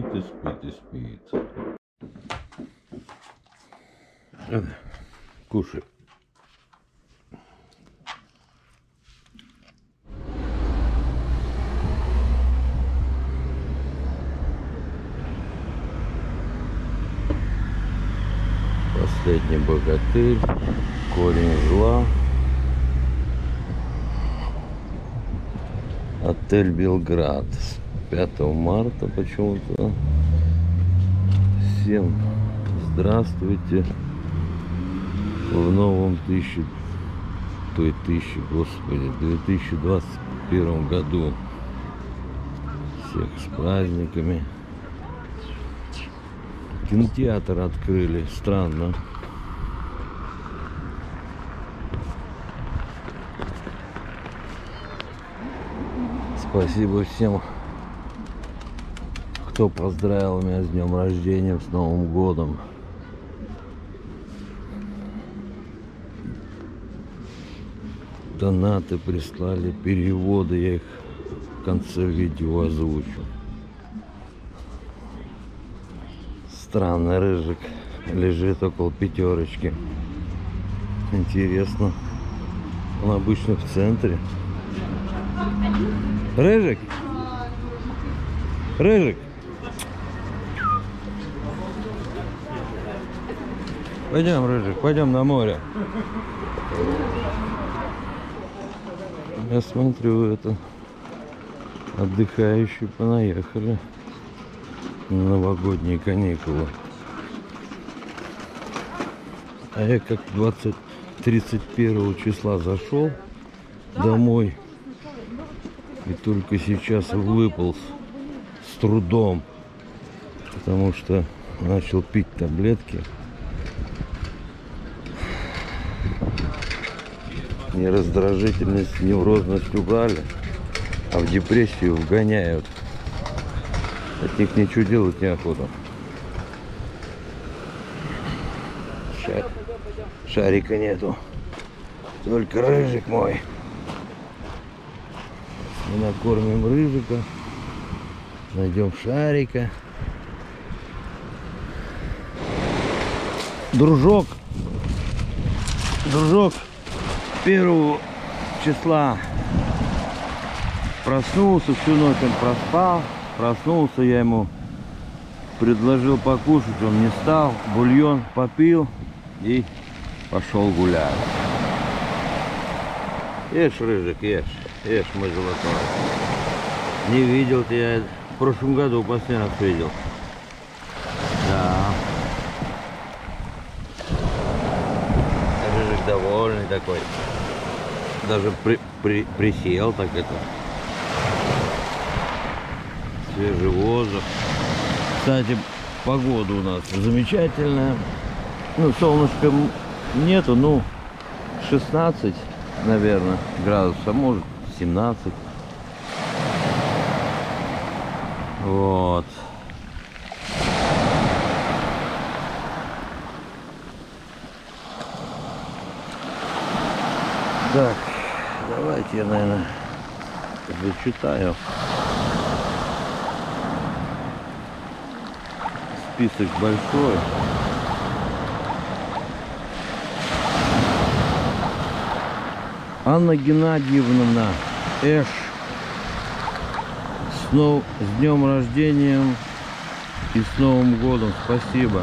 спит и спит и спит. Кушай. Последний богатырь, корень зла, отель Белград, с 5 марта почему-то. Всем здравствуйте в новом 2021 году. Всех с праздниками. Кинотеатр открыли, странно. Спасибо всем, кто поздравил меня с днем рождения, с Новым годом. Донаты прислали, переводы, я их в конце видео озвучу. Странный рыжик лежит около пятерочки. Интересно. Он обычно в центре. Рыжик? Рыжик? Пойдем, Рыжик, пойдем на море. Я смотрю, это отдыхающие понаехали. Новогодние каникулы. А я как 31 числа зашел домой и только сейчас выполз с трудом, потому что начал пить таблетки. Не раздражительность, неврозность убрали, а в депрессию вгоняют. От них ничего делать неохота. Шарика нету. Только рыжик мой. Мы накормим рыжика. Найдем шарика. Дружок. Дружок 1 числа проснулся, всю ночь он проспал. Проснулся, я ему предложил покушать, он не стал, бульон попил и пошел гулять. Ешь, Рыжик, ешь, ешь, мой золотой. Не видел ты, я в прошлом году последний раз видел. Да. Рыжик довольный такой. Даже присел так это. Свежий воздух. Кстати, погода у нас замечательная. Ну, солнышка нету, ну, 16, наверное, градусов, может, 17. Вот. Так, давайте я, наверное, зачитаю список большой. Анна Геннадьевна Эш, с днем рождения и с Новым годом. Спасибо.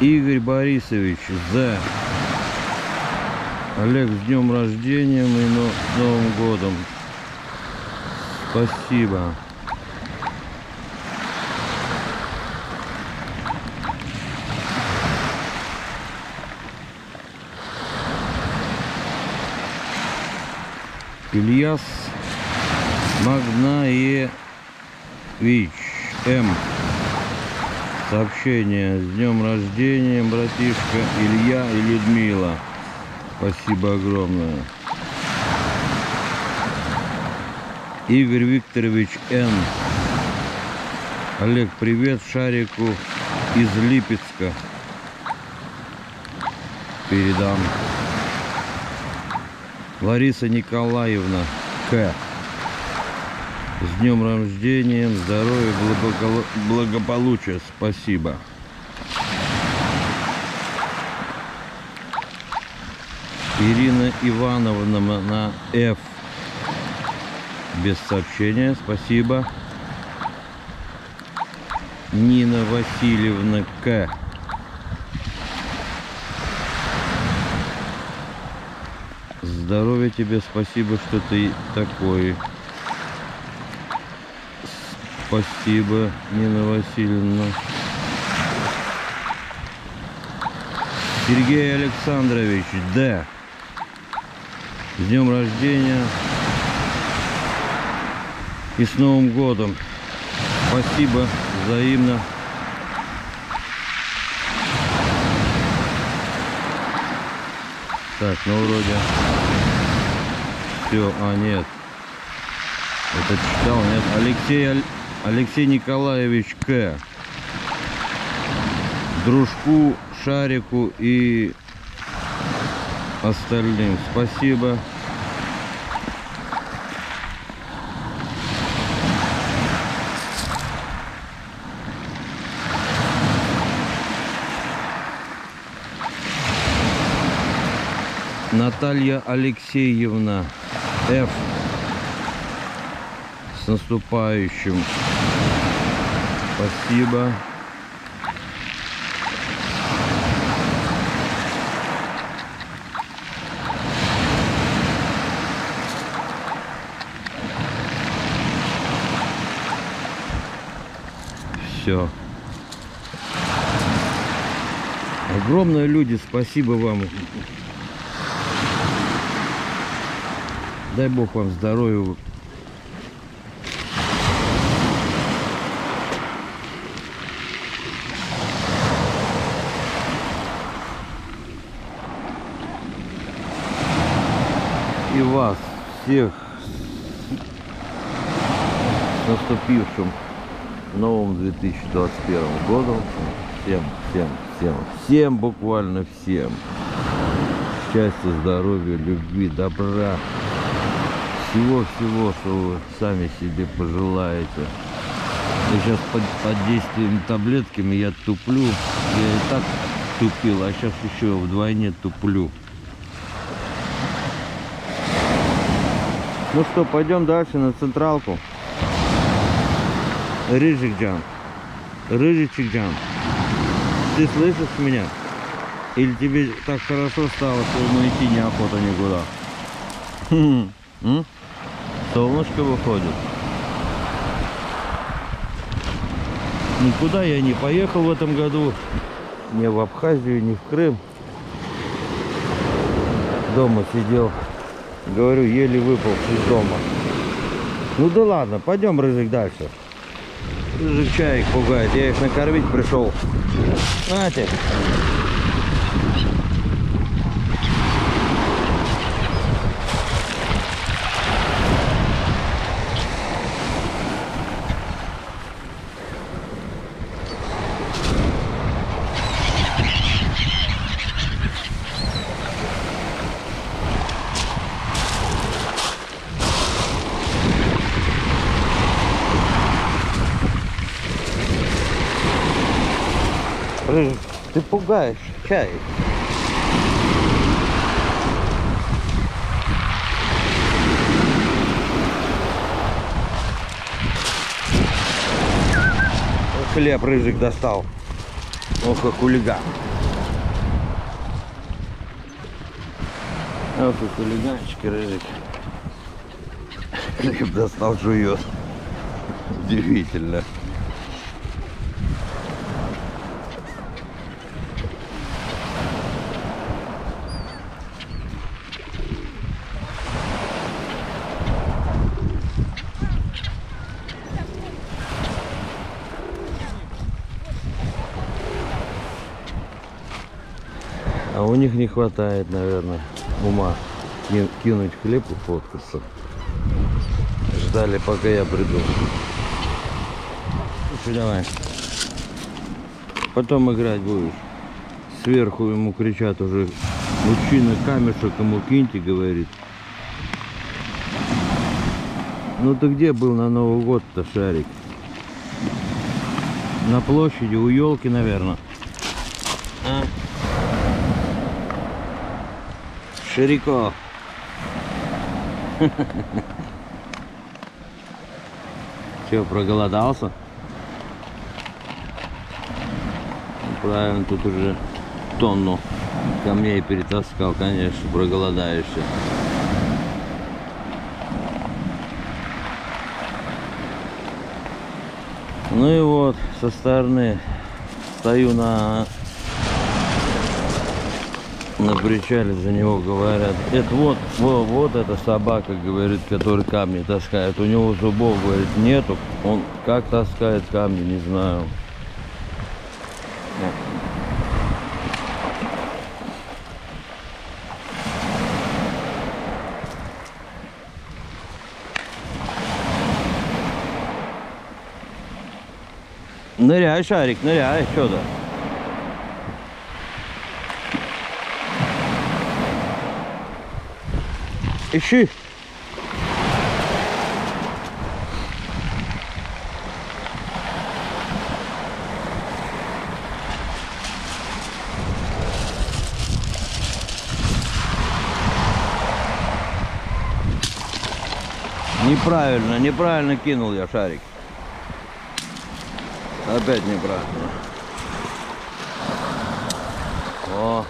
Игорь Борисович З. Олег, с днем рождения и с Новым годом. Спасибо. Ильяс Магнаевич М. Сообщение. С днем рождения, братишка Илья и Людмила. Спасибо огромное. Игорь Викторович Н. Олег, привет Шарику из Липецка. Передам. Лариса Николаевна К. С днем рождения, здоровья, благополучия. Спасибо. Ирина Ивановна на F. Без сообщения. Спасибо. Нина Васильевна К. Здоровья тебе, спасибо, что ты такой. Спасибо, Нина Васильевна. Сергей Александрович Д. С днем рождения и с Новым годом. Спасибо взаимно. Так, ну вроде все. А, нет. Это читал, нет. Алексей Николаевич К. Дружку, Шарику и остальным спасибо. Наталья Алексеевна Ф. С наступающим. Спасибо. Все. Огромное, люди, спасибо вам. Дай Бог вам здоровья. И вас всех с наступившим новым 2021 годом. Всем, буквально всем. Счастья, здоровья, любви, добра. Всего-всего, что вы сами себе пожелаете. Я сейчас под действием таблетками я туплю. Я и так тупил, а сейчас еще вдвойне туплю. Ну что, пойдем дальше на централку. Рыжичек Джан, ты слышишь меня? Или тебе так хорошо стало, что ну идти неохота никуда? Солнышко выходит. Никуда я не поехал в этом году. Ни в Абхазию, ни в Крым. Дома сидел. Говорю, еле выпал из дома. Ну да ладно, пойдем, рыжик, дальше. Рыжик чаек пугает. Я их накормить пришел. Знаете. Ты пугаешь чай. Хлеб рыжик достал. Ох, как хулиган. Ох, как хулиганчики, рыжик. Хлеб достал, жует. Удивительно. У них не хватает, наверное, ума кинуть хлеб и фоткаться. Ждали, пока я приду. Слушай, давай. Потом играть будешь. Сверху ему кричат уже. Мужчина камешек ему киньте, говорит. Ну ты где был на Новый год-то, Шарик? На площади, у елки, наверное. А? Ширико. Че, проголодался? Правильно, тут уже тонну камней перетаскал, конечно, проголодаешься. Ну и вот, со стороны стою на причале, за него говорят. Это вот эта собака, говорит, который камни таскает. У него зубов, говорит, нету. Он как таскает камни, не знаю. Ныряй, Шарик, ныряй, что-то. Ищи. Неправильно кинул я, Шарик. Опять неправильно. О,